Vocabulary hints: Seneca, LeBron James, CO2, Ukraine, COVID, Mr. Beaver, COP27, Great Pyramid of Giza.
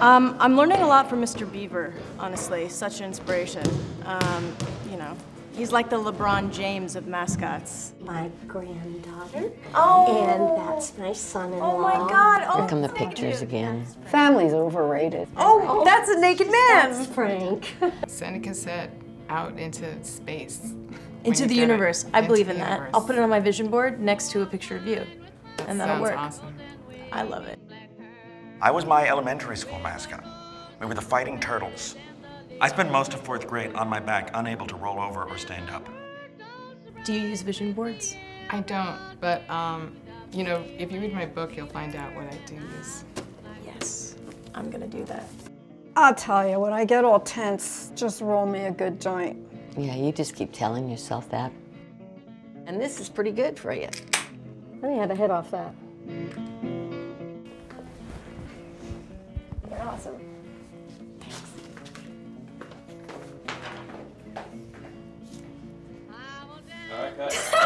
I'm learning a lot from Mr. Beaver, honestly. Such an inspiration. You know, he's like the LeBron James of mascots. My granddaughter. Oh. And that's my son-in-law. Oh my God. Oh, here come the pictures again. Family's overrated. Oh, oh, that's a naked man. That's Frank. Seneca said, out into space. Into the universe. I believe in that. I'll put it on my vision board next to a picture of you. And that'll work. Awesome. I love it. I was my elementary school mascot. We were the Fighting Turtles. I spent most of fourth grade on my back, unable to roll over or stand up. Do you use vision boards? I don't, but you know, if you read my book, you'll find out what I do use. Yes, I'm gonna do that. I'll tell you, when I get all tense, just roll me a good joint. Yeah, you just keep telling yourself that. And this is pretty good for you. I only had a hit off that. You're awesome. Thanks. All right, guys.